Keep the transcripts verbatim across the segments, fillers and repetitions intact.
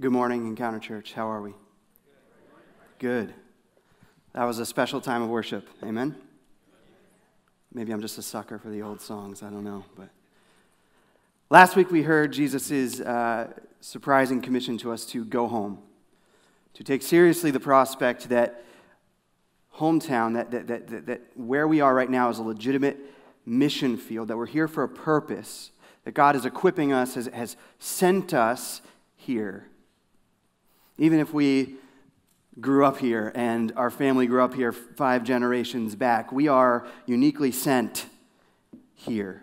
Good morning, Encounter Church. How are we? Good. That was a special time of worship. Amen? Maybe I'm just a sucker for the old songs. I don't know. But last week we heard Jesus' uh, surprising commission to us to go home, to take seriously the prospect that hometown, that, that, that, that, that where we are right now is a legitimate mission field, that we're here for a purpose, that God is equipping us, has, has sent us here. Even if we grew up here and our family grew up here five generations back, we are uniquely sent here.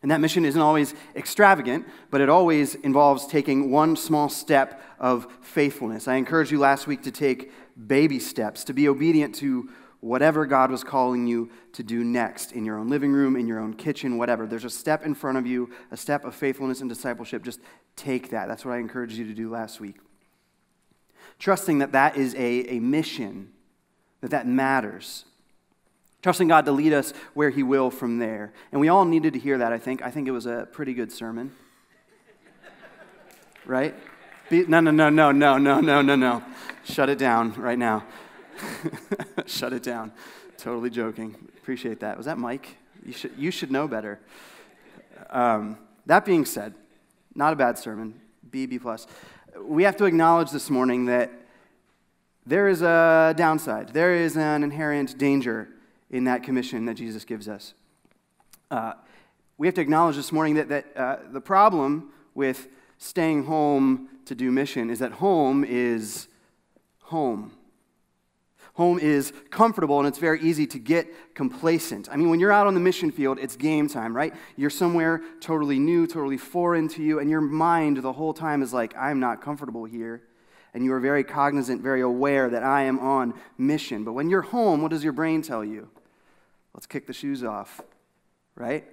And that mission isn't always extravagant, but it always involves taking one small step of faithfulness. I encouraged you last week to take baby steps, to be obedient to whatever God was calling you to do next, in your own living room, in your own kitchen, whatever. There's a step in front of you, a step of faithfulness and discipleship. Just take that. That's what I encouraged you to do last week. Trusting that that is a, a mission, that that matters. Trusting God to lead us where he will from there. And we all needed to hear that, I think. I think it was a pretty good sermon. Right? Be, no, no, no, no, no, no, no, no, no. Shut it down right now. Shut it down. Totally joking. Appreciate that. Was that Mike? You should, you should know better. Um, that being said, not a bad sermon. B, B+. We have to acknowledge this morning that there is a downside. There is an inherent danger in that commission that Jesus gives us. Uh, we have to acknowledge this morning that, that uh, the problem with staying home to do mission is that home is home. Home is comfortable, and it's very easy to get complacent. I mean, when you're out on the mission field, it's game time, right? You're somewhere totally new, totally foreign to you, and your mind the whole time is like, I'm not comfortable here. And you are very cognizant, very aware that I am on mission. But when you're home, what does your brain tell you? Let's kick the shoes off, right?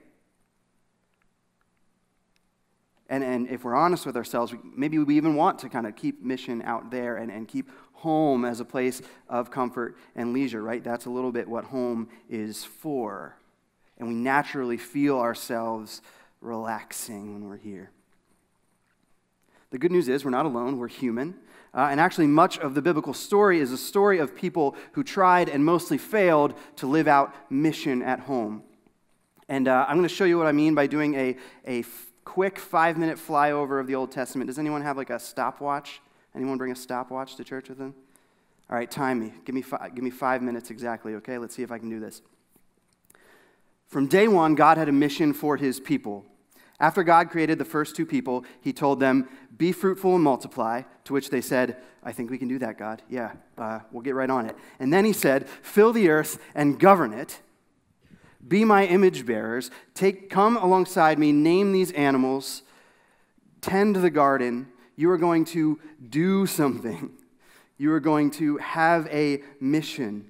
And, and if we're honest with ourselves, we, maybe we even want to kind of keep mission out there and, and keep home as a place of comfort and leisure, right? That's a little bit what home is for. And we naturally feel ourselves relaxing when we're here. The good news is we're not alone, we're human. Uh, and actually, much of the biblical story is a story of people who tried and mostly failed to live out mission at home. And uh, I'm going to show you what I mean by doing a, a quick five-minute flyover of the Old Testament. Does anyone have like a stopwatch? Anyone bring a stopwatch to church with them? All right, time me. Give me, fi- give me five minutes exactly, okay? Let's see if I can do this. From day one, God had a mission for his people. After God created the first two people, he told them, be fruitful and multiply, to which they said, I think we can do that, God. Yeah, uh, we'll get right on it. And then he said, fill the earth and govern it. Be my image bearers. Take, come alongside me, name these animals, tend the garden. You are going to do something. You are going to have a mission.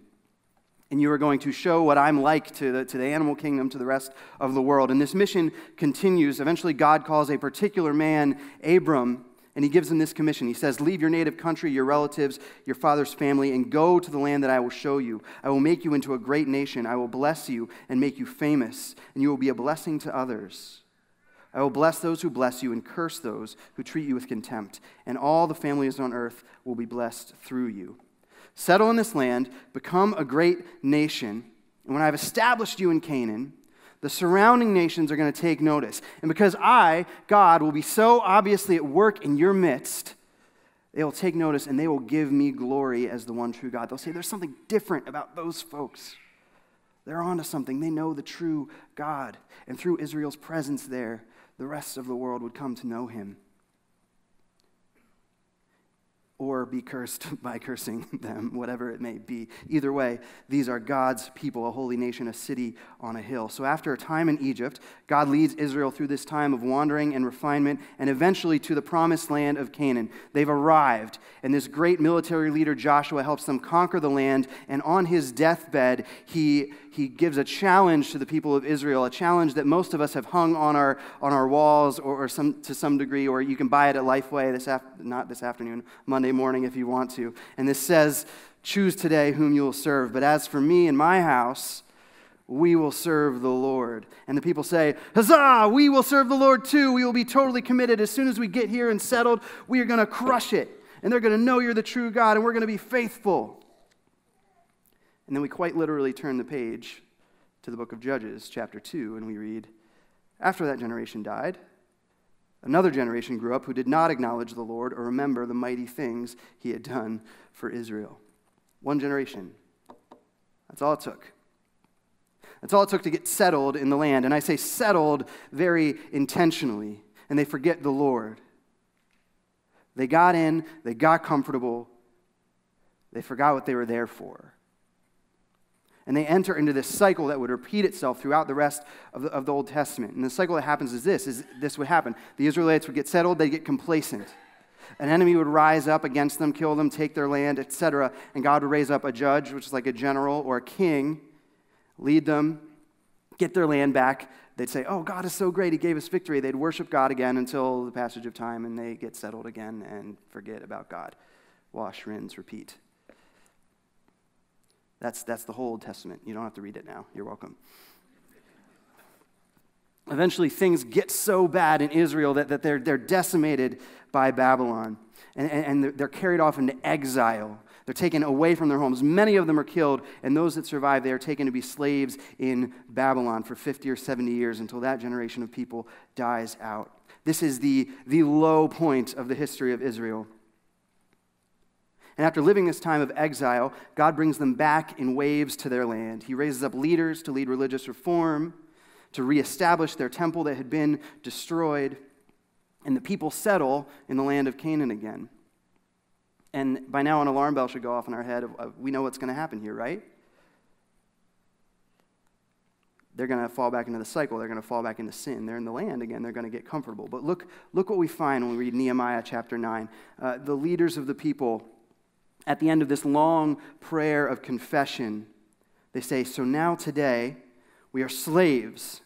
And you are going to show what I'm like to the, to the animal kingdom, to the rest of the world. And this mission continues. Eventually, God calls a particular man, Abram, and he gives him this commission. He says, leave your native country, your relatives, your father's family, and go to the land that I will show you. I will make you into a great nation. I will bless you and make you famous, and you will be a blessing to others. I will bless those who bless you and curse those who treat you with contempt, and all the families on earth will be blessed through you. Settle in this land, become a great nation, and when I have established you in Canaan, the surrounding nations are going to take notice. And because I, God, will be so obviously at work in your midst, they will take notice and they will give me glory as the one true God. They'll say there's something different about those folks. They're onto something. They know the true God. And through Israel's presence there, the rest of the world would come to know him. Or be cursed by cursing them, whatever it may be. Either way, these are God's people, a holy nation, a city on a hill. So after a time in Egypt, God leads Israel through this time of wandering and refinement and eventually to the promised land of Canaan. They've arrived, and this great military leader, Joshua, helps them conquer the land, and on his deathbed, he he gives a challenge to the people of Israel, a challenge that most of us have hung on our on our walls or, or some to some degree, or you can buy it at Lifeway, this af- not this afternoon, Monday morning if you want to. And this says, choose today whom you will serve, but as for me and my house, we will serve the Lord. And the people say, huzzah, we will serve the Lord too. We will be totally committed. As soon as we get here and settled, we are going to crush it. And they're going to know you're the true God, and we're going to be faithful. And then we quite literally turn the page to the book of Judges, chapter two, and we read, after that generation died, another generation grew up who did not acknowledge the Lord or remember the mighty things he had done for Israel. One generation. That's all it took. That's all it took to get settled in the land. And I say settled very intentionally. And they forget the Lord. They got in, they got comfortable, they forgot what they were there for. And they enter into this cycle that would repeat itself throughout the rest of the, of the Old Testament. And the cycle that happens is this, is this would happen. The Israelites would get settled, they'd get complacent. An enemy would rise up against them, kill them, take their land, et cetera. And God would raise up a judge, which is like a general or a king, lead them, get their land back. They'd say, oh, God is so great, he gave us victory. They'd worship God again until the passage of time, and they get settled again and forget about God. Wash, rinse, repeat. That's, that's the whole Old Testament. You don't have to read it now. You're welcome. Eventually, things get so bad in Israel that, that they're, they're decimated by Babylon. And, and, and they're carried off into exile. They're taken away from their homes. Many of them are killed. And those that survive, they are taken to be slaves in Babylon for fifty or seventy years until that generation of people dies out. This is the, the low point of the history of Israel. And after living this time of exile, God brings them back in waves to their land. He raises up leaders to lead religious reform, to reestablish their temple that had been destroyed, and the people settle in the land of Canaan again. And by now an alarm bell should go off in our head. We know what's going to happen here, right? They're going to fall back into the cycle. They're going to fall back into sin. They're in the land again. They're going to get comfortable. But look, look what we find when we read Nehemiah chapter nine. Uh, the leaders of the people, at the end of this long prayer of confession, they say, so now today we are slaves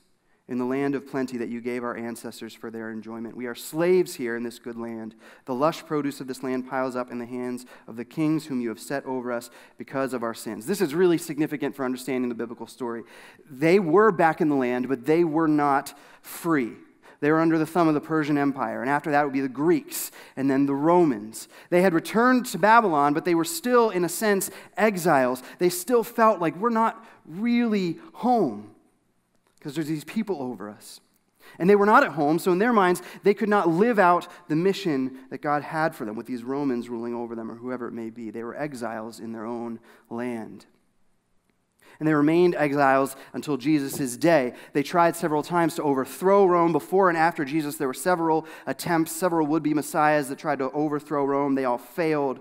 in the land of plenty that you gave our ancestors for their enjoyment. We are slaves here in this good land. The lush produce of this land piles up in the hands of the kings whom you have set over us because of our sins. This is really significant for understanding the biblical story. They were back in the land, but they were not free. They were under the thumb of the Persian Empire, and after that would be the Greeks, and then the Romans. They had returned to Babylon, but they were still, in a sense, exiles. They still felt like we're not really home, because there's these people over us. And they were not at home, so in their minds, they could not live out the mission that God had for them with these Romans ruling over them, or whoever it may be. They were exiles in their own land. And they remained exiles until Jesus' day. They tried several times to overthrow Rome. Before and after Jesus, there were several attempts, several would-be messiahs that tried to overthrow Rome. They all failed,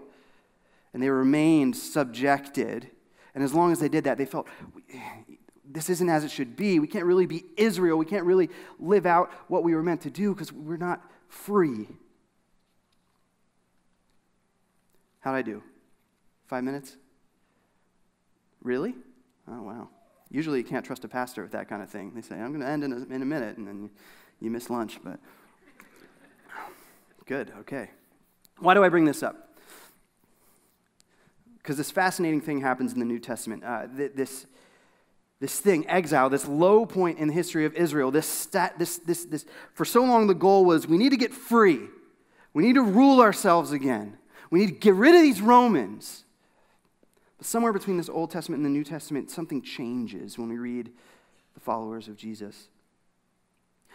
and they remained subjected. And as long as they did that, they felt, this isn't as it should be. We can't really be Israel. We can't really live out what we were meant to do because we're not free. How'd I do? Five minutes? Really? Oh, wow. Usually you can't trust a pastor with that kind of thing. They say, I'm going to end in a, in a minute, and then you, you miss lunch. But good, okay. Why do I bring this up? Because this fascinating thing happens in the New Testament. Uh, th this, this thing, exile, this low point in the history of Israel, this stat, this, this, this, for so long the goal was we need to get free. We need to rule ourselves again. We need to get rid of these Romans. But somewhere between this Old Testament and the New Testament, something changes when we read the followers of Jesus.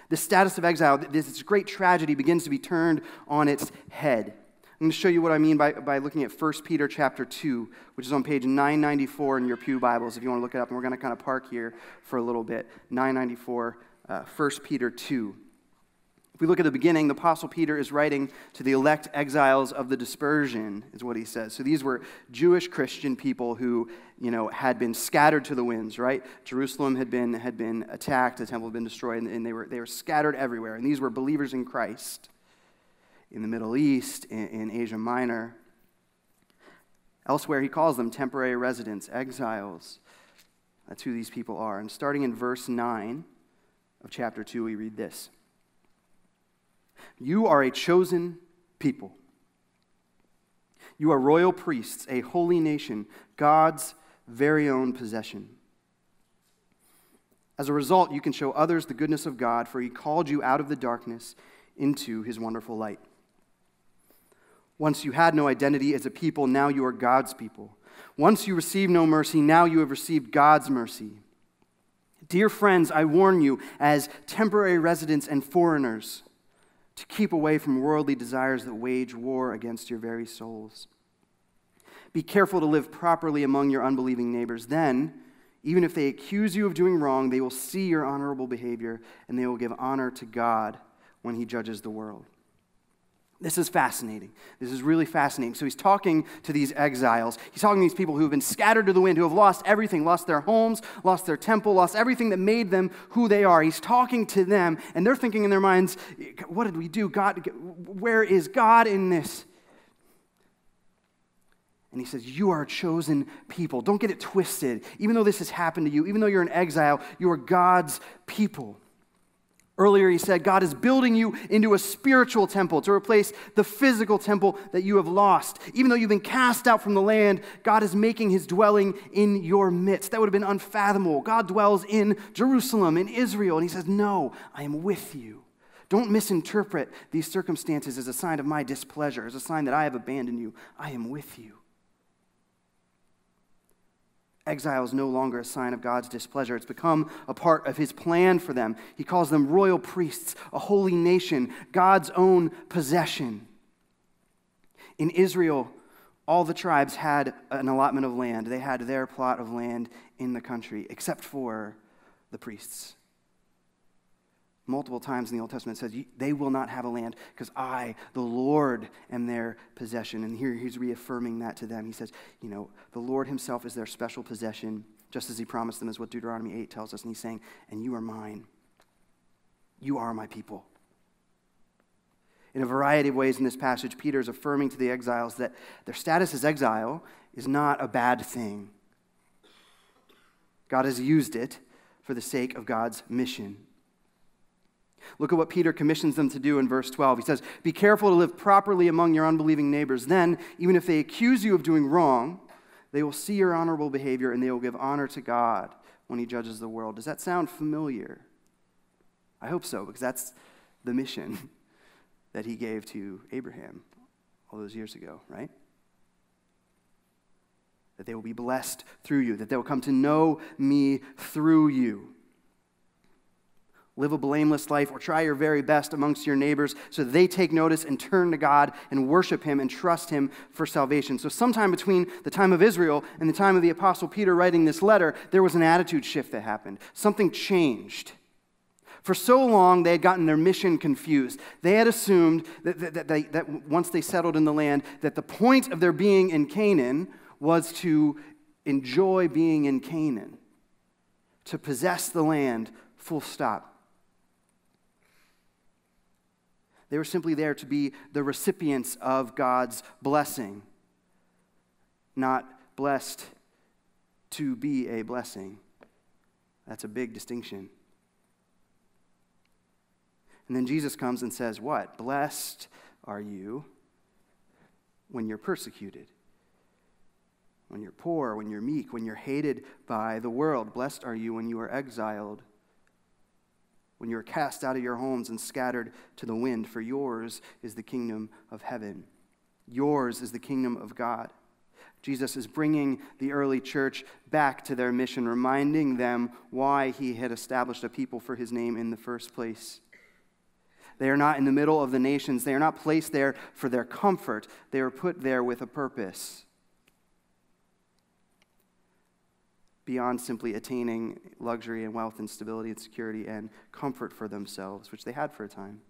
The status of exile, this great tragedy, begins to be turned on its head. I'm going to show you what I mean by, by looking at First Peter chapter two, which is on page nine ninety-four in your pew Bibles, if you want to look it up. And we're going to kind of park here for a little bit. nine ninety-four, uh, First Peter two. If we look at the beginning, the Apostle Peter is writing to the elect exiles of the dispersion, is what he says. So these were Jewish Christian people who, you know, had been scattered to the winds, right? Jerusalem had been, had been attacked, the temple had been destroyed, and they were, they were scattered everywhere. And these were believers in Christ in the Middle East, in, in Asia Minor. Elsewhere, he calls them temporary residents, exiles. That's who these people are. And starting in verse nine of chapter two, we read this. You are a chosen people. You are royal priests, a holy nation, God's very own possession. As a result, you can show others the goodness of God, for he called you out of the darkness into his wonderful light. Once you had no identity as a people, now you are God's people. Once you received no mercy, now you have received God's mercy. Dear friends, I warn you, as temporary residents and foreigners, to keep away from worldly desires that wage war against your very souls. Be careful to live properly among your unbelieving neighbors. Then, even if they accuse you of doing wrong, they will see your honorable behavior, and they will give honor to God when he judges the world. This is fascinating. This is really fascinating. So he's talking to these exiles. He's talking to these people who have been scattered to the wind, who have lost everything, lost their homes, lost their temple, lost everything that made them who they are. He's talking to them, and they're thinking in their minds, what did we do? God, where is God in this? And he says, you are a chosen people. Don't get it twisted. Even though this has happened to you, even though you're in exile, you are God's people. Earlier he said, God is building you into a spiritual temple to replace the physical temple that you have lost. Even though you've been cast out from the land, God is making his dwelling in your midst. That would have been unfathomable. God dwells in Jerusalem, in Israel. And he says, no, I am with you. Don't misinterpret these circumstances as a sign of my displeasure, as a sign that I have abandoned you. I am with you. Exile is no longer a sign of God's displeasure. It's become a part of his plan for them. He calls them royal priests, a holy nation, God's own possession. In Israel, all the tribes had an allotment of land. They had their plot of land in the country, except for the priests. Multiple times in the Old Testament it says, they will not have a land because I, the Lord, am their possession. And here he's reaffirming that to them. He says, you know, the Lord himself is their special possession, just as he promised them, is what Deuteronomy eight tells us. And he's saying, and you are mine. You are my people. In a variety of ways in this passage, Peter is affirming to the exiles that their status as exile is not a bad thing. God has used it for the sake of God's mission. Look at what Peter commissions them to do in verse twelve. He says, be careful to live properly among your unbelieving neighbors. Then, even if they accuse you of doing wrong, they will see your honorable behavior and they will give honor to God when he judges the world. Does that sound familiar? I hope so, because that's the mission that he gave to Abraham all those years ago, right? That they will be blessed through you, that they will come to know me through you. Live a blameless life or try your very best amongst your neighbors so they take notice and turn to God and worship him and trust him for salvation. So sometime between the time of Israel and the time of the Apostle Peter writing this letter, there was an attitude shift that happened. Something changed. For so long, they had gotten their mission confused. They had assumed that, that, that, they, that once they settled in the land, that the point of their being in Canaan was to enjoy being in Canaan, to possess the land, full stop. They were simply there to be the recipients of God's blessing, not blessed to be a blessing. That's a big distinction. And then Jesus comes and says, what? Blessed are you when you're persecuted, when you're poor, when you're meek, when you're hated by the world. Blessed are you when you are exiled, when you are cast out of your homes and scattered to the wind, for yours is the kingdom of heaven. Yours is the kingdom of God. Jesus is bringing the early church back to their mission, reminding them why he had established a people for his name in the first place. They are not in the middle of the nations. They are not placed there for their comfort. They were put there with a purpose, beyond simply attaining luxury and wealth and stability and security and comfort for themselves, which they had for a time.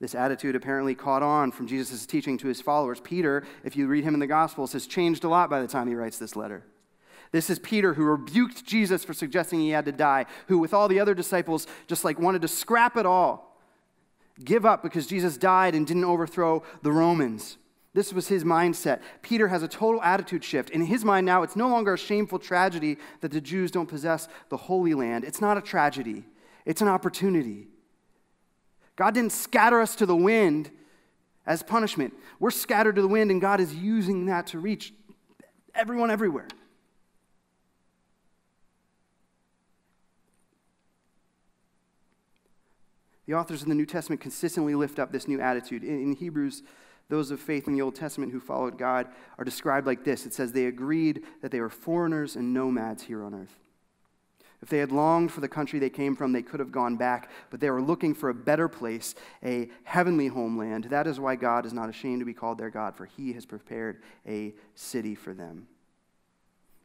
This attitude apparently caught on from Jesus' teaching to his followers. Peter, if you read him in the Gospels, has changed a lot by the time he writes this letter. This is Peter who rebuked Jesus for suggesting he had to die, who with all the other disciples just like wanted to scrap it all, give up because Jesus died and didn't overthrow the Romans. This was his mindset. Peter has a total attitude shift. In his mind now, it's no longer a shameful tragedy that the Jews don't possess the Holy Land. It's not a tragedy. It's an opportunity. God didn't scatter us to the wind as punishment. We're scattered to the wind, and God is using that to reach everyone everywhere. The authors in the New Testament consistently lift up this new attitude. In, in Hebrews, those of faith in the Old Testament who followed God are described like this. It says, they agreed that they were foreigners and nomads here on earth. If they had longed for the country they came from, they could have gone back, but they were looking for a better place, a heavenly homeland. That is why God is not ashamed to be called their God, for he has prepared a city for them.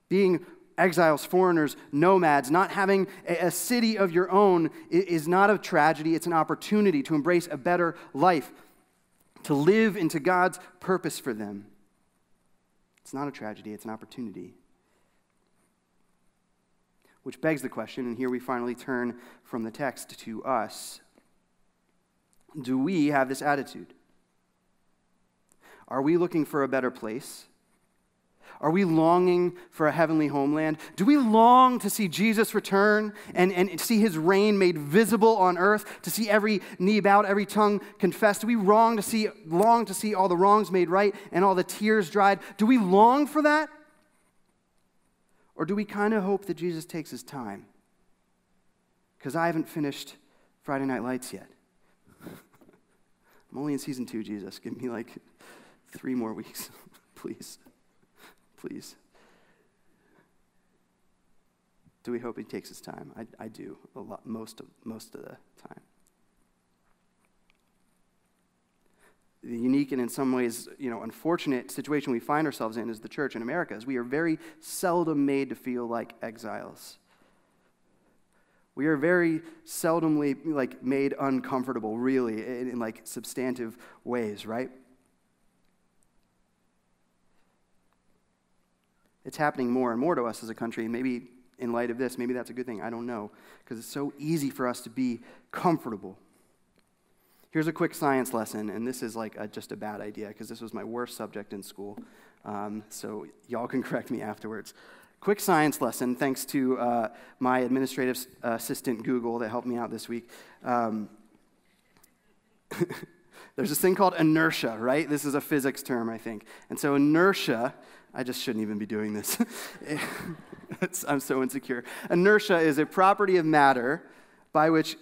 Being exiles, foreigners, nomads, not having a city of your own is not a tragedy. It's an opportunity to embrace a better life, to live into God's purpose for them. It's not a tragedy. It's an opportunity. Which begs the question, and here we finally turn from the text to us. Do we have this attitude? Are we looking for a better place? Are we longing for a heavenly homeland? Do we long to see Jesus return and, and see his reign made visible on earth, to see every knee bowed, every tongue confessed? Do we long to see, long to see all the wrongs made right and all the tears dried? Do we long for that? Or do we kind of hope that Jesus takes his time? Because I haven't finished Friday Night Lights yet. I'm only in season two, Jesus. Give me like three more weeks, please. Please. Do we hope he takes his time? I, I do, a lot, most of, most of the time. The unique and in some ways, you know, unfortunate situation we find ourselves in is the church in America, is we are very seldom made to feel like exiles. We are very seldomly like made uncomfortable, really, in, in like substantive ways, right? It's happening more and more to us as a country, and maybe in light of this, maybe that's a good thing. I don't know, because it's so easy for us to be comfortable. Here's a quick science lesson, and this is like a, just a bad idea, because this was my worst subject in school, um, so y'all can correct me afterwards. Quick science lesson, thanks to uh, my administrative assistant, Google, that helped me out this week. Um, there's this thing called inertia, right? This is a physics term, I think. And so inertia... I just shouldn't even be doing this. I'm so insecure. Inertia is a property of matter by which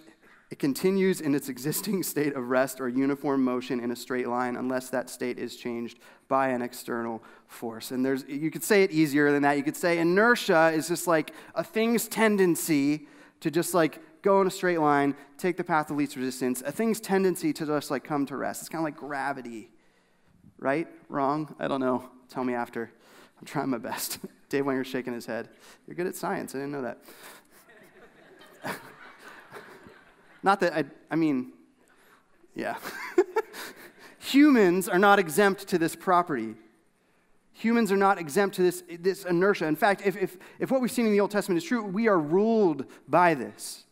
it continues in its existing state of rest or uniform motion in a straight line unless that state is changed by an external force. And there's, you could say it easier than that. You could say inertia is just like a thing's tendency to just like go in a straight line, take the path of least resistance, a thing's tendency to just like come to rest. It's kind of like gravity, right? Wrong? I don't know. Tell me after. I'm trying my best. Dave Wenger's shaking his head. You're good at science. I didn't know that. Not that I, I mean, yeah. Humans are not exempt to this property. Humans are not exempt to this, this inertia. In fact, if, if, if what we've seen in the Old Testament is true, we are ruled by this.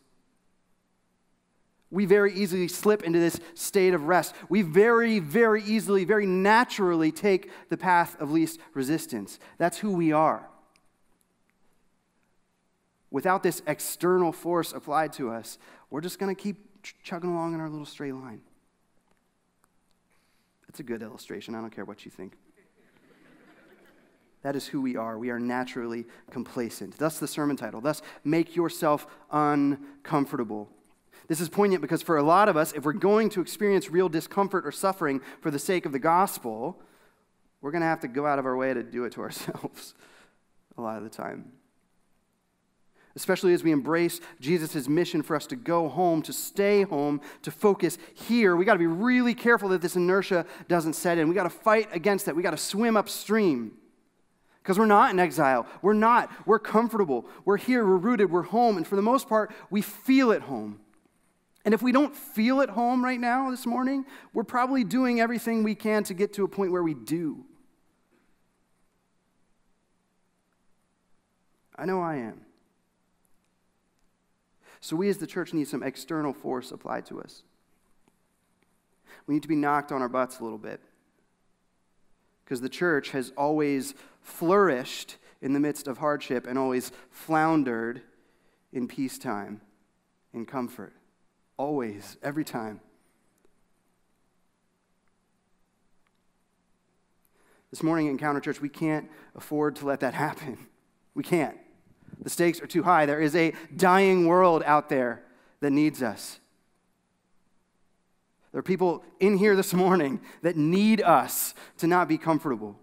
We very easily slip into this state of rest. We very, very easily, very naturally take the path of least resistance. That's who we are. Without this external force applied to us, we're just going to keep ch chugging along in our little straight line. That's a good illustration. I don't care what you think. That is who we are. We are naturally complacent. Thus the sermon title. Thus, make yourself uncomfortable. This is poignant because for a lot of us, if we're going to experience real discomfort or suffering for the sake of the gospel, we're going to have to go out of our way to do it to ourselves a lot of the time. Especially as we embrace Jesus' mission for us to go home, to stay home, to focus here. We've got to be really careful that this inertia doesn't set in. We've got to fight against that. We've got to swim upstream. Because we're not in exile. We're not. We're comfortable. We're here. We're rooted. We're home. And for the most part, we feel at home. And if we don't feel at home right now this morning, we're probably doing everything we can to get to a point where we do. I know I am. So we as the church need some external force applied to us. We need to be knocked on our butts a little bit. Because the church has always flourished in the midst of hardship and always floundered in peacetime, in comfort. Always, every time. This morning at Encounter Church, we can't afford to let that happen. We can't. The stakes are too high. There is a dying world out there that needs us. There are people in here this morning that need us to not be comfortable.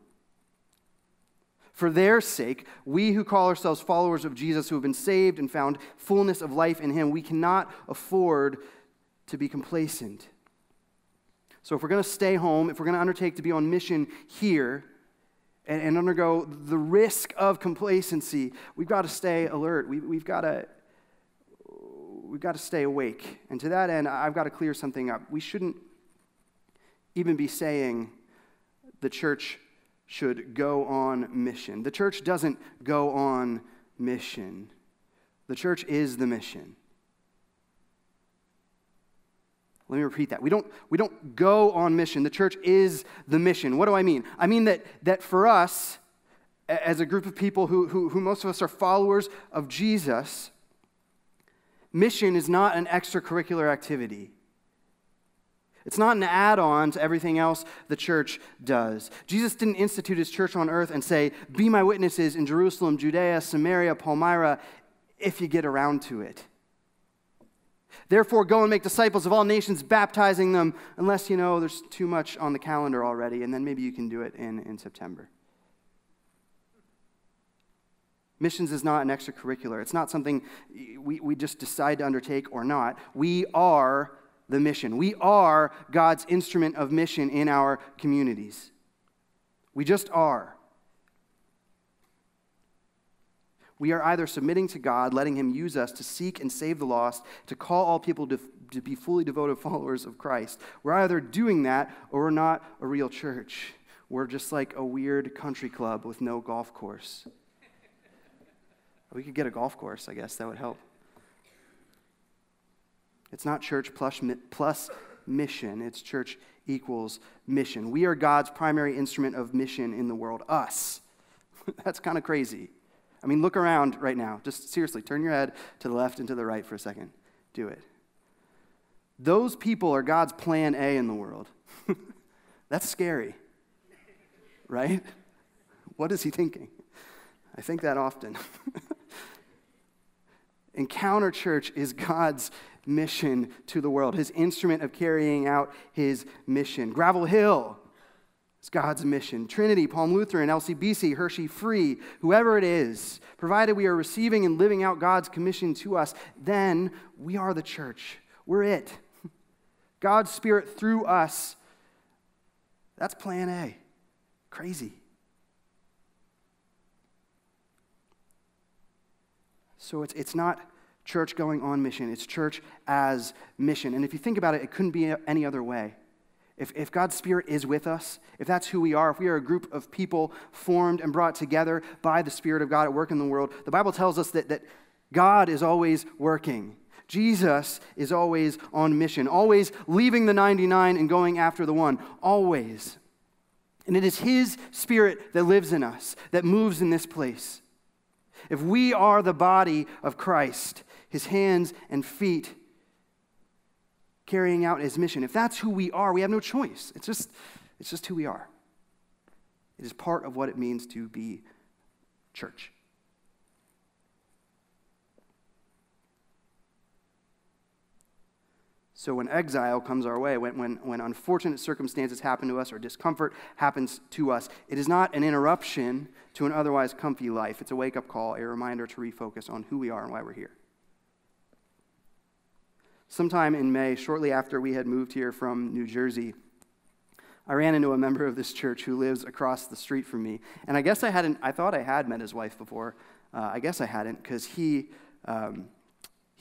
For their sake, we who call ourselves followers of Jesus, who have been saved and found fullness of life in him, we cannot afford to be complacent. So if we're going to stay home, if we're going to undertake to be on mission here and, and undergo the risk of complacency, we've got to stay alert. We, we've got to we've got to stay awake. And to that end, I've got to clear something up. We shouldn't even be saying the church should go on mission. The church doesn't go on mission. The church is the mission. Let me repeat that. We don't, we don't go on mission. The church is the mission. What do I mean? I mean that, that for us, as a group of people who, who, who most of us are followers of Jesus, mission is not an extracurricular activity. It's not an add-on to everything else the church does. Jesus didn't institute his church on earth and say, be my witnesses in Jerusalem, Judea, Samaria, Palmyra, if you get around to it. Therefore, go and make disciples of all nations, baptizing them, unless, you know, there's too much on the calendar already, and then maybe you can do it in, in September. Missions is not an extracurricular. It's not something we, we just decide to undertake or not. We are the mission. We are God's instrument of mission in our communities. We just are. We are either submitting to God, letting him use us to seek and save the lost, to call all people to, to be fully devoted followers of Christ. We're either doing that or we're not a real church. We're just like a weird country club with no golf course. We could get a golf course, I guess. That would help. It's not church plus, plus mission. It's church equals mission. We are God's primary instrument of mission in the world. Us. That's kind of crazy. I mean, look around right now. Just seriously, turn your head to the left and to the right for a second. Do it. Those people are God's plan A in the world. That's scary, right? What is he thinking? I think that often. Encounter Church is God's mission to the world, his instrument of carrying out his mission. Gravel Hill is God's mission. Trinity, Palm Lutheran, L C B C, Hershey Free, whoever it is, provided we are receiving and living out God's commission to us, then we are the church. We're it. God's Spirit through us. That's plan A. Crazy. So it's, it's not church going on mission. It's church as mission. And if you think about it, it couldn't be any other way. If, if God's Spirit is with us, if that's who we are, if we are a group of people formed and brought together by the Spirit of God at work in the world, the Bible tells us that, that God is always working. Jesus is always on mission, always leaving the ninety-nine and going after the one, always. And it is his Spirit that lives in us, that moves in this place. If we are the body of Christ, his hands and feet carrying out his mission, if that's who we are, we have no choice. It's just, it's just who we are. It is part of what it means to be church. So when exile comes our way, when, when, when unfortunate circumstances happen to us or discomfort happens to us, it is not an interruption to an otherwise comfy life. It's a wake-up call, a reminder to refocus on who we are and why we're here. Sometime in May, shortly after we had moved here from New Jersey, I ran into a member of this church who lives across the street from me. And I guess I hadn't, I thought I had met his wife before. Uh, I guess I hadn't because he... Um,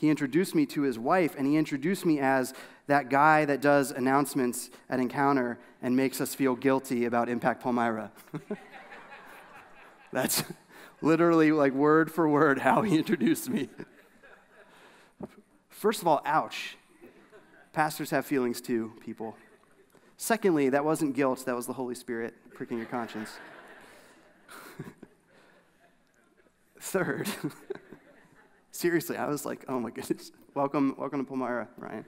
He introduced me to his wife, and he introduced me as that guy that does announcements at Encounter and makes us feel guilty about Impact Palmyra. That's literally, like, word for word how he introduced me. First of all, ouch. Pastors have feelings too, people. Secondly, that wasn't guilt. That was the Holy Spirit pricking your conscience. Third... Seriously, I was like, oh my goodness. Welcome, welcome to Palmyra, Ryan.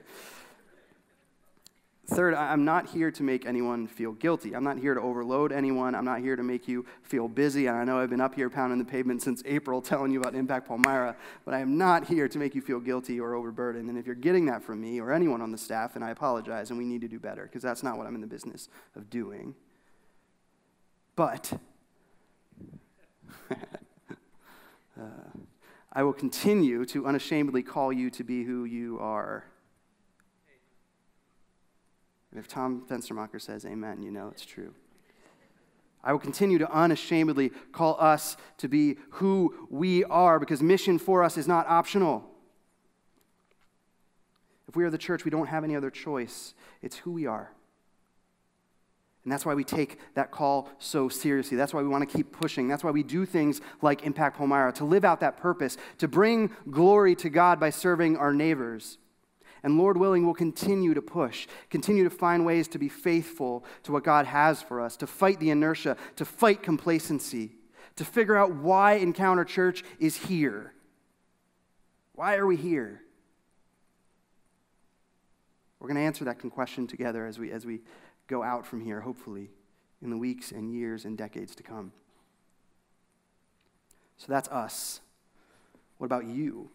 Third, I'm not here to make anyone feel guilty. I'm not here to overload anyone. I'm not here to make you feel busy. And I know I've been up here pounding the pavement since April telling you about Impact Palmyra, but I am not here to make you feel guilty or overburdened. And if you're getting that from me or anyone on the staff, then I apologize, and we need to do better, because that's not what I'm in the business of doing. But uh, I will continue to unashamedly call you to be who you are. If Tom Fenstermacher says amen, you know it's true. I will continue to unashamedly call us to be who we are, because mission for us is not optional. If we are the church, we don't have any other choice. It's who we are. And that's why we take that call so seriously. That's why we want to keep pushing. That's why we do things like Impact Palmyra, to live out that purpose, to bring glory to God by serving our neighbors. And Lord willing, we'll continue to push, continue to find ways to be faithful to what God has for us, to fight the inertia, to fight complacency, to figure out why Encounter Church is here. Why are we here? We're going to answer that question together as we, as we go out from here, hopefully, in the weeks and years and decades to come. So that's us. What about you?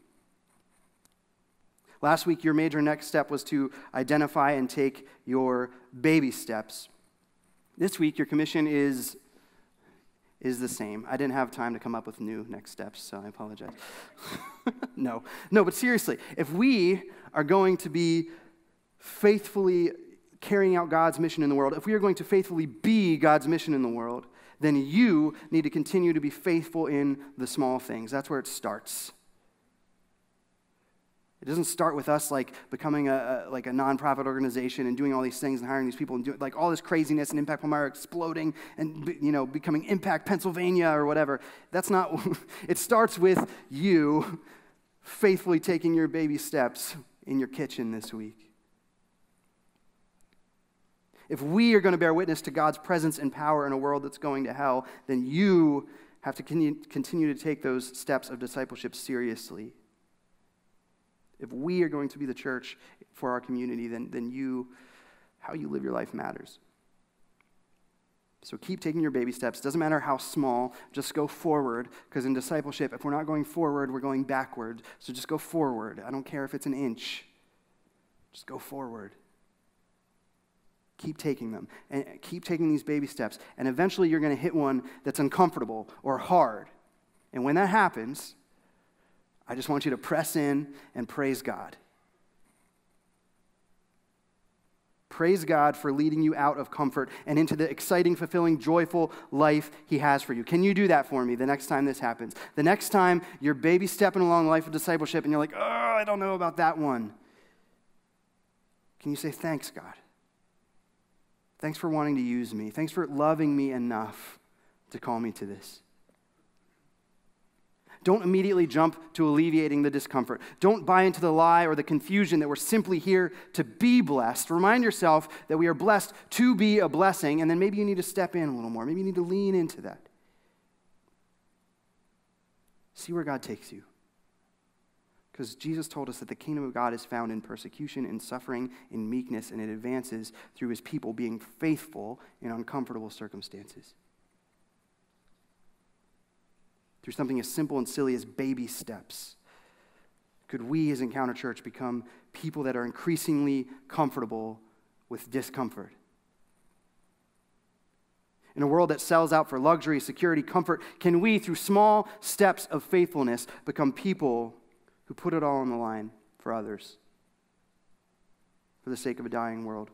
Last week, your major next step was to identify and take your baby steps. This week, your commission is, is the same. I didn't have time to come up with new next steps, so I apologize. No, no, but seriously, if we are going to be faithfully carrying out God's mission in the world, if we are going to faithfully be God's mission in the world, then you need to continue to be faithful in the small things. That's where it starts. It doesn't start with us like becoming a, a like a nonprofit organization and doing all these things and hiring these people and doing like all this craziness and Impact Palmyra exploding and you know becoming Impact Pennsylvania or whatever. That's not. It starts with you faithfully taking your baby steps in your kitchen this week. If we are going to bear witness to God's presence and power in a world that's going to hell, then you have to continue to take those steps of discipleship seriously. If we are going to be the church for our community, then, then you, how you live your life matters. So keep taking your baby steps. Doesn't matter how small, just go forward, because in discipleship, if we're not going forward, we're going backward. So just go forward. I don't care if it's an inch. Just go forward. Keep taking them, and keep taking these baby steps, and eventually you're going to hit one that's uncomfortable or hard. And when that happens, I just want you to press in and praise God. Praise God for leading you out of comfort and into the exciting, fulfilling, joyful life He has for you. Can you do that for me the next time this happens? The next time you're baby stepping along the life of discipleship and you're like, oh, I don't know about that one. Can you say, thanks, God? Thanks for wanting to use me. Thanks for loving me enough to call me to this. Don't immediately jump to alleviating the discomfort. Don't buy into the lie or the confusion that we're simply here to be blessed. Remind yourself that we are blessed to be a blessing, and then maybe you need to step in a little more. Maybe you need to lean into that. See where God takes you. Because Jesus told us that the kingdom of God is found in persecution, in suffering, in meekness, and it advances through His people being faithful in uncomfortable circumstances. Through something as simple and silly as baby steps, could we as Encounter Church become people that are increasingly comfortable with discomfort? In a world that sells out for luxury, security, comfort, can we, through small steps of faithfulness, become people who put it all on the line for others, for the sake of a dying world?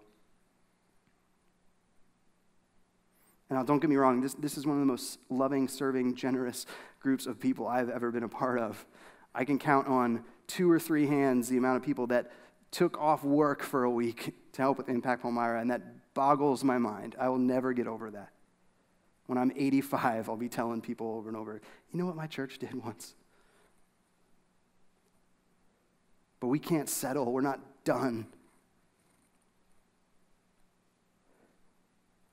Now, don't get me wrong, this, this is one of the most loving, serving, generous groups of people I've ever been a part of. I can count on two or three hands the amount of people that took off work for a week to help with Impact Palmyra, and that boggles my mind. I will never get over that. When I'm eighty-five, I'll be telling people over and over, you know what my church did once? But we can't settle. We're not done.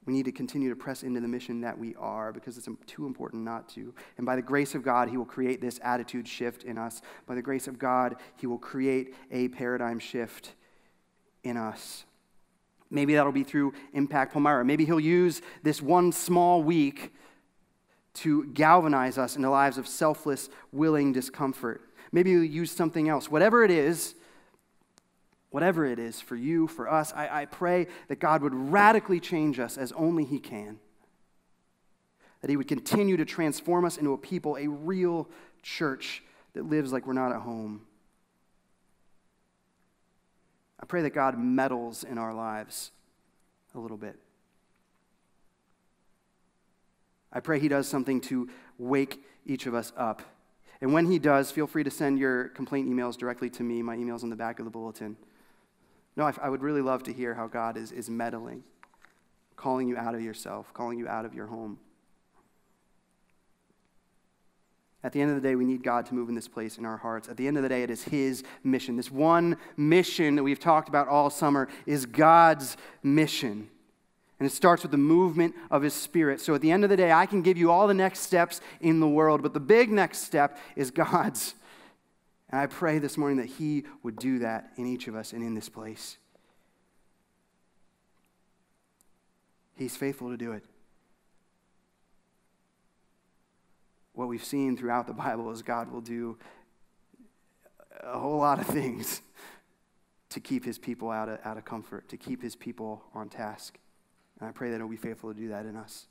We need to continue to press into the mission that we are, because it's too important not to. And by the grace of God, He will create this attitude shift in us. By the grace of God, He will create a paradigm shift in us Maybe that'll be through Impact Palmyra. Maybe he'll use this one small week to galvanize us into lives of selfless, willing discomfort. Maybe he'll use something else. Whatever it is, whatever it is for you, for us, I, I pray that God would radically change us as only he can. That he would continue to transform us into a people, a real church that lives like we're not at home. I pray that God meddles in our lives a little bit. I pray he does something to wake each of us up. And when he does, feel free to send your complaint emails directly to me. My email's on the back of the bulletin. No, I, I would really love to hear how God is, is meddling, calling you out of yourself, calling you out of your home. At the end of the day, we need God to move in this place in our hearts. At the end of the day, it is his mission. This one mission that we've talked about all summer is God's mission. And it starts with the movement of his Spirit. So at the end of the day, I can give you all the next steps in the world, but the big next step is God's. And I pray this morning that he would do that in each of us and in this place. He's faithful to do it. What we've seen throughout the Bible is God will do a whole lot of things to keep his people out of, out of comfort, to keep his people on task. And I pray that he'll be faithful to do that in us.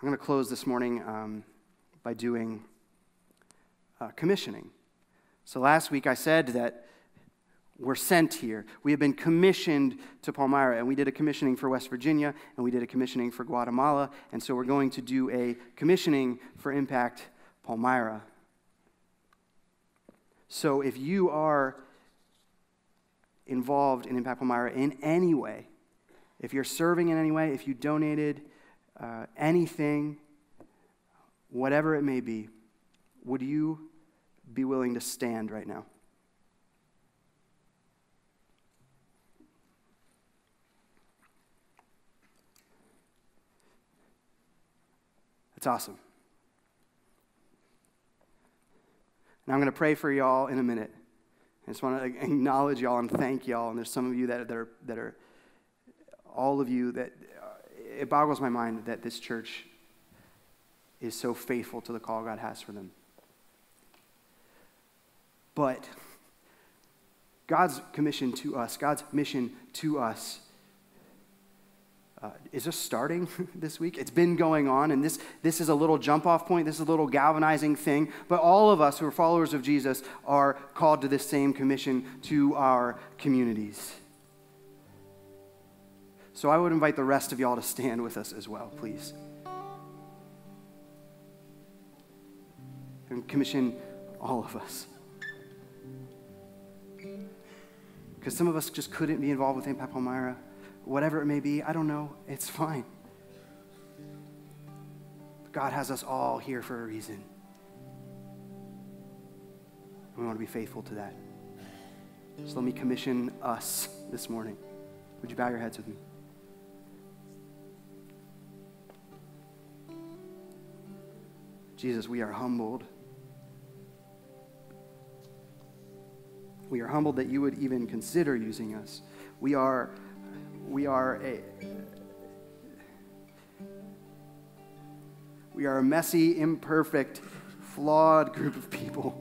I'm going to close this morning um, by doing uh, commissioning. So last week I said that we're sent here. We have been commissioned to Palmyra, and we did a commissioning for West Virginia, and we did a commissioning for Guatemala, and so we're going to do a commissioning for Impact Palmyra. So if you are involved in Impact Palmyra in any way, if you're serving in any way, if you donated uh, anything, whatever it may be, would you be willing to stand right now? That's awesome. And I'm going to pray for y'all in a minute. I just want to acknowledge y'all and thank y'all. And there's some of you that, that, are, that are, all of you, that uh, it boggles my mind that this church is so faithful to the call God has for them. But God's commission to us, God's mission to us, Uh, is just starting this week. It's been going on, and this, this is a little jump-off point. This is a little galvanizing thing. But all of us who are followers of Jesus are called to this same commission to our communities. So I would invite the rest of y'all to stand with us as well, please. And commission all of us. Because some of us just couldn't be involved with Impact Palmyra. Whatever it may be, I don't know, it's fine. God has us all here for a reason. We want to be faithful to that. So let me commission us this morning. Would you bow your heads with me? Jesus, we are humbled. We are humbled that you would even consider using us. We are We are a we are a messy, imperfect, flawed group of people.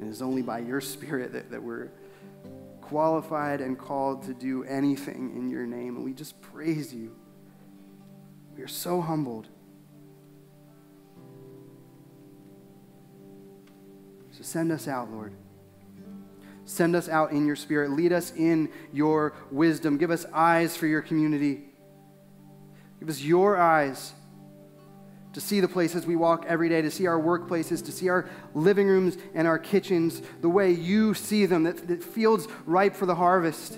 And it's only by your Spirit that, that we're qualified and called to do anything in your name. And we just praise you. We are so humbled. So send us out, Lord. Send us out in your Spirit. Lead us in your wisdom. Give us eyes for your community. Give us your eyes to see the places we walk every day, to see our workplaces, to see our living rooms and our kitchens the way you see them, that, that fields ripe for the harvest.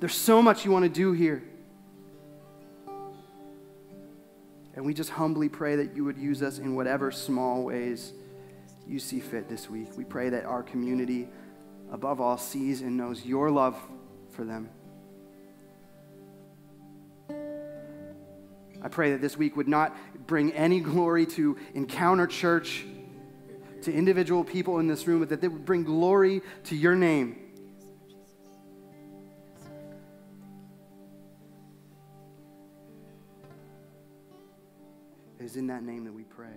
There's so much you want to do here. And we just humbly pray that you would use us in whatever small ways you see fit this week. We pray that our community, above all, sees and knows your love for them. I pray that this week would not bring any glory to Encounter Church, to individual people in this room, but that they would bring glory to your name. It is in that name that we pray.